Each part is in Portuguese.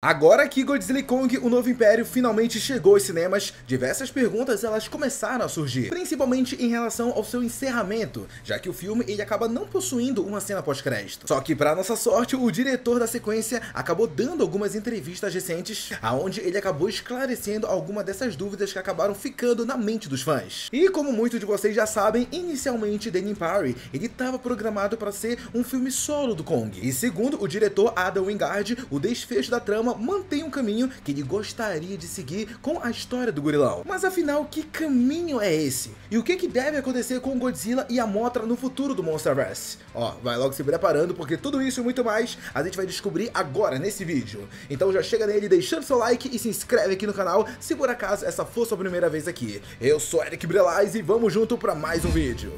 Agora que Godzilla e Kong, o novo império, finalmente chegou aos cinemas, diversas perguntas elas começaram a surgir, principalmente em relação ao seu encerramento, já que o filme ele acaba não possuindo uma cena pós-crédito. Só que para nossa sorte, o diretor da sequência acabou dando algumas entrevistas recentes, aonde ele acabou esclarecendo alguma dessas dúvidas que acabaram ficando na mente dos fãs. E como muitos de vocês já sabem, inicialmente Dan Stevens ele estava programado para ser um filme solo do Kong. E segundo o diretor Adam Wingard, o desfecho da trama mantém um caminho que ele gostaria de seguir com a história do gorilão. Mas afinal, que caminho é esse? E o que deve acontecer com Godzilla e a Mothra no futuro do MonsterVerse? Ó, vai logo se preparando, porque tudo isso e muito mais a gente vai descobrir agora nesse vídeo. Então já chega nele deixando seu like e se inscreve aqui no canal se por acaso essa for sua primeira vez aqui. Eu sou Eric Brelaz e vamos junto para mais um vídeo.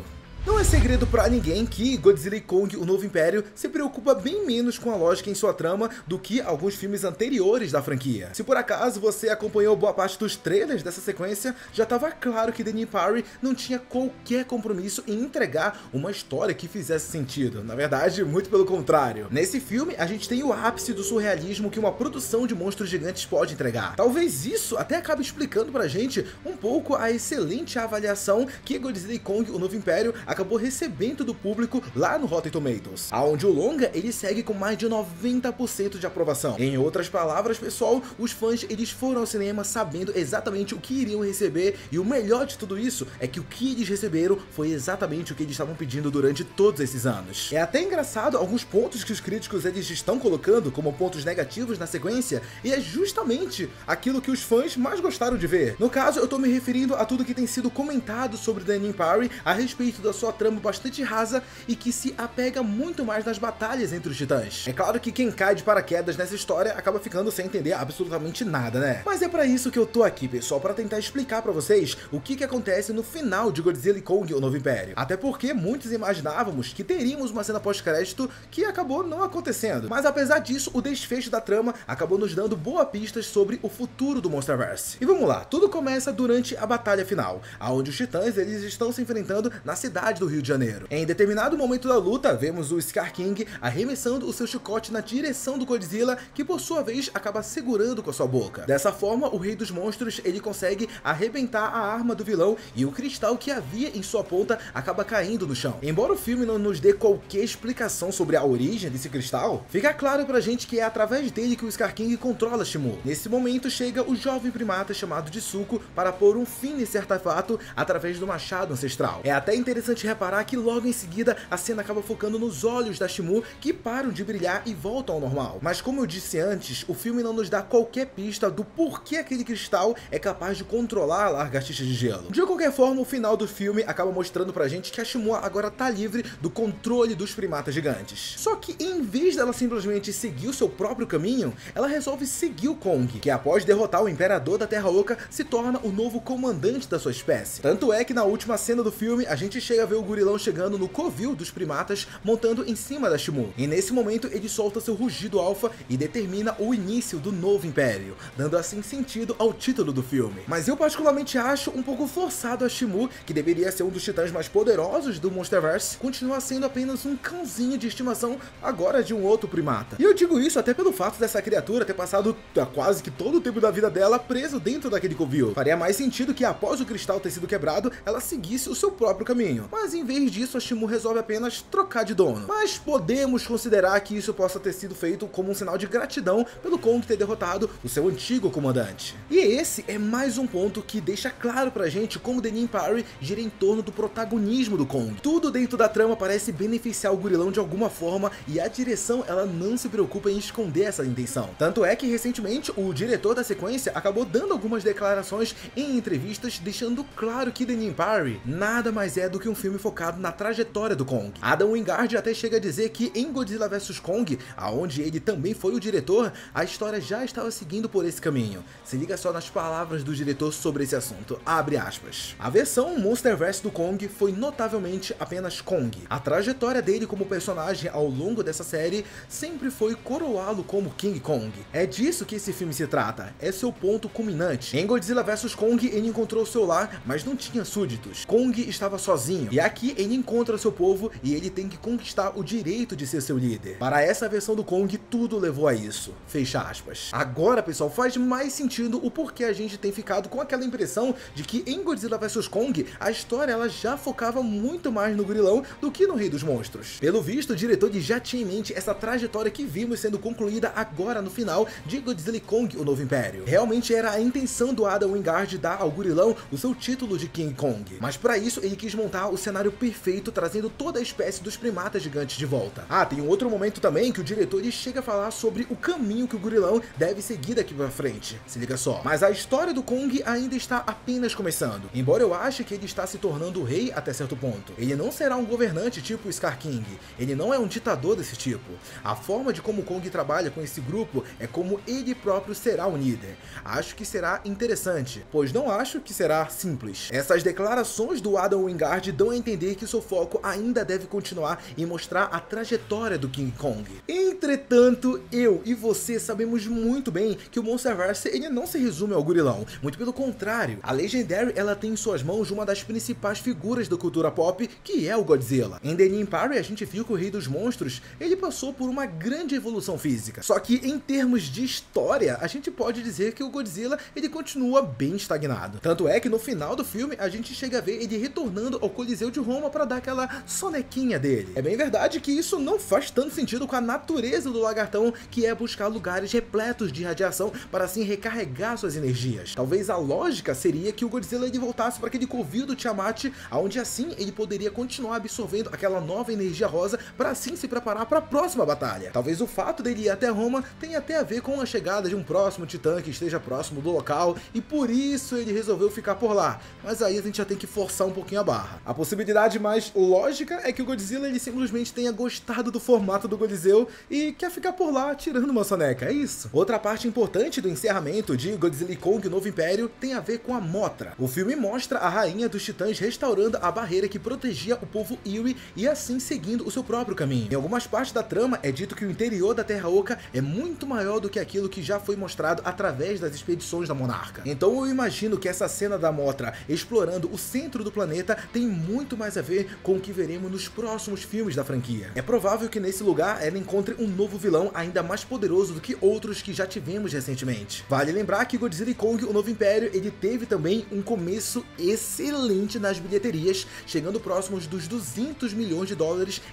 Não é segredo pra ninguém que Godzilla e Kong, o novo império, se preocupa bem menos com a lógica em sua trama do que alguns filmes anteriores da franquia. Se por acaso você acompanhou boa parte dos trailers dessa sequência, já estava claro que Dan Stevens não tinha qualquer compromisso em entregar uma história que fizesse sentido. Na verdade, muito pelo contrário. Nesse filme, a gente tem o ápice do surrealismo que uma produção de monstros gigantes pode entregar. Talvez isso até acabe explicando pra gente um pouco a excelente avaliação que Godzilla e Kong, o novo império, acabou recebendo do público lá no Rotten Tomatoes, aonde o longa ele segue com mais de 90% de aprovação. Em outras palavras, pessoal, os fãs eles foram ao cinema sabendo exatamente o que iriam receber, e o melhor de tudo isso é que o que eles receberam foi exatamente o que eles estavam pedindo durante todos esses anos. É até engraçado alguns pontos que os críticos eles estão colocando como pontos negativos na sequência, e é justamente aquilo que os fãs mais gostaram de ver. No caso, eu tô me referindo a tudo que tem sido comentado sobre Dan Stevens a respeito da sua trama bastante rasa e que se apega muito mais nas batalhas entre os titãs. É claro que quem cai de paraquedas nessa história acaba ficando sem entender absolutamente nada, né? Mas é pra isso que eu tô aqui, pessoal, pra tentar explicar pra vocês o que acontece no final de Godzilla e Kong, o Novo Império. Até porque muitos imaginávamos que teríamos uma cena pós-crédito que acabou não acontecendo. Mas apesar disso, o desfecho da trama acabou nos dando boas pistas sobre o futuro do MonsterVerse. E vamos lá, tudo começa durante a batalha final, aonde os titãs eles estão se enfrentando na cidade do Rio de Janeiro. Em determinado momento da luta, vemos o Scar King arremessando o seu chicote na direção do Godzilla, que por sua vez acaba segurando com a sua boca. Dessa forma, o Rei dos Monstros ele consegue arrebentar a arma do vilão e o cristal que havia em sua ponta acaba caindo no chão. Embora o filme não nos dê qualquer explicação sobre a origem desse cristal, fica claro pra gente que é através dele que o Scar King controla Shimo. Nesse momento chega o jovem primata chamado de Suko para pôr um fim nesse artefato através do machado ancestral. É até interessante reparar que logo em seguida a cena acaba focando nos olhos da Shimo, que param de brilhar e voltam ao normal. Mas como eu disse antes, o filme não nos dá qualquer pista do porquê aquele cristal é capaz de controlar a lagartixa de gelo. De qualquer forma, o final do filme acaba mostrando pra gente que a Shimo agora tá livre do controle dos primatas gigantes. Só que em vez dela simplesmente seguir o seu próprio caminho, ela resolve seguir o Kong, que após derrotar o Imperador da Terra Oca, se torna o novo comandante da sua espécie. Tanto é que na última cena do filme, a gente chega a ver o gorilão chegando no covil dos primatas, montando em cima da Shimo. E nesse momento ele solta seu rugido alfa e determina o início do novo império, dando assim sentido ao título do filme. Mas eu particularmente acho um pouco forçado a Shimo, que deveria ser um dos titãs mais poderosos do MonsterVerse, continuar sendo apenas um cãozinho de estimação agora de um outro primata. E eu digo isso até pelo fato dessa criatura ter passado quase que todo o tempo da vida dela preso dentro daquele covil. Faria mais sentido que após o cristal ter sido quebrado, ela seguisse o seu próprio caminho. Mas em vez disso, a Shimo resolve apenas trocar de dono. Mas podemos considerar que isso possa ter sido feito como um sinal de gratidão pelo Kong ter derrotado o seu antigo comandante. E esse é mais um ponto que deixa claro pra gente como Dan Stevens gira em torno do protagonismo do Kong. Tudo dentro da trama parece beneficiar o gorilão de alguma forma, e a direção ela não se preocupa em esconder essa intenção. Tanto é que recentemente o diretor da sequência acabou dando algumas declarações em entrevistas, deixando claro que Dan Stevens nada mais é do que um filme focado na trajetória do Kong. Adam Wingard até chega a dizer que em Godzilla vs Kong, aonde ele também foi o diretor, a história já estava seguindo por esse caminho. Se liga só nas palavras do diretor sobre esse assunto, abre aspas. A versão MonsterVerse do Kong foi notavelmente apenas Kong. A trajetória dele como personagem ao longo dessa série sempre foi coroá-lo como King Kong. É disso que esse filme se trata, é seu ponto culminante. Em Godzilla vs Kong ele encontrou seu lar, mas não tinha súditos. Kong estava sozinho. E aqui ele encontra seu povo e ele tem que conquistar o direito de ser seu líder. Para essa versão do Kong, tudo levou a isso. Fecha aspas. Agora, pessoal, faz mais sentido o porquê a gente tem ficado com aquela impressão de que em Godzilla vs Kong, a história ela já focava muito mais no gorilão do que no Rei dos Monstros. Pelo visto, o diretor já tinha em mente essa trajetória que vimos sendo concluída agora no final de Godzilla e Kong, o Novo Império. Realmente era a intenção do Adam Wingard dar ao gorilão o seu título de King Kong, mas para isso ele quis montar o cenário perfeito, trazendo toda a espécie dos primatas gigantes de volta. Ah, tem um outro momento também que o diretor chega a falar sobre o caminho que o gorilão deve seguir daqui pra frente. Se liga só. Mas a história do Kong ainda está apenas começando, embora eu ache que ele está se tornando o rei até certo ponto. Ele não será um governante tipo Scar King, ele não é um ditador desse tipo. A forma de como Kong trabalha com esse grupo é como ele próprio será o líder. Acho que será interessante, pois não acho que será simples. Essas declarações do Adam Wingard dão a entender que seu foco ainda deve continuar e mostrar a trajetória do King Kong. Entretanto, eu e você sabemos muito bem que o MonsterVerse ele não se resume ao gorilão, muito pelo contrário. A Legendary ela tem em suas mãos uma das principais figuras da cultura pop, que é o Godzilla. Em The New Empire a gente viu que o Rei dos Monstros ele passou por uma grande evolução física. Só que em termos de história, a gente pode dizer que o Godzilla ele continua bem estagnado. Tanto é que no final do filme a gente chega a ver ele retornando ao Coliseu de Roma para dar aquela sonequinha dele. É bem verdade que isso não faz tanto sentido com a natureza do lagartão, que é buscar lugares repletos de radiação para assim recarregar suas energias. Talvez a lógica seria que o Godzilla ele voltasse para aquele covil do Tiamat, onde assim ele poderia continuar absorvendo aquela nova energia rosa para assim se preparar para a próxima batalha. Talvez o fato dele ir até Roma tenha até a ver com a chegada de um próximo titã que esteja próximo do local e por isso ele resolveu ficar por lá, mas aí a gente já tem que forçar um pouquinho a barra. A possibilidade mais lógica é que o Godzilla ele simplesmente tenha gostado do formato do Coliseu e quer ficar por lá tirando uma soneca, é isso. Outra parte importante do encerramento de Godzilla e Kong Novo Império tem a ver com a Mothra. O filme mostra a rainha dos titãs restaurando a barreira que protegia o povo Iwi e assim seguindo o seu próprio caminho. Em algumas partes da trama é dito que o interior da Terra Oca é muito maior do que aquilo que já foi mostrado através das expedições da monarca. Então eu imagino que essa cena da Mothra explorando o centro do planeta tem muito mais a ver com o que veremos nos próximos filmes da franquia. É provável que nesse lugar ela encontre um novo vilão ainda mais poderoso do que outros que já tivemos recentemente. Vale lembrar que Godzilla e Kong, o Novo Império, ele teve também um começo excelente nas bilheterias, chegando próximos dos US$ 200 milhões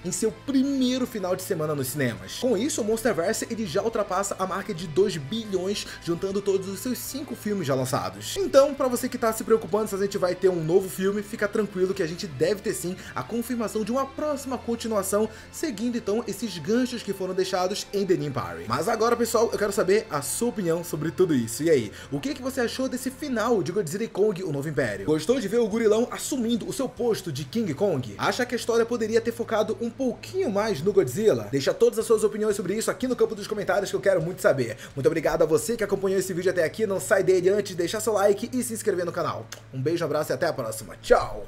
em seu primeiro final de semana nos cinemas. Com isso, o MonsterVerse ele já ultrapassa a marca de 2 bilhões, juntando todos os seus 5 filmes já lançados. Então, para você que tá se preocupando se a gente vai ter um novo filme, fica tranquilo que a gente deve ter sim a confirmação de uma próxima continuação, seguindo então esses ganchos que foram deixados em The New Empire. Mas agora, pessoal, eu quero saber a sua opinião sobre tudo isso. E aí, o que você achou desse final de Godzilla e Kong, o Novo Império? Gostou de ver o gorilão assumindo o seu posto de King Kong? Acha que a história poderia ter focado um pouquinho mais no Godzilla? Deixa todas as suas opiniões sobre isso aqui no campo dos comentários que eu quero muito saber. Muito obrigado a você que acompanhou esse vídeo até aqui, não sai dele antes de deixar seu like e se inscrever no canal. Um beijo, um abraço e até a próxima. Tchau!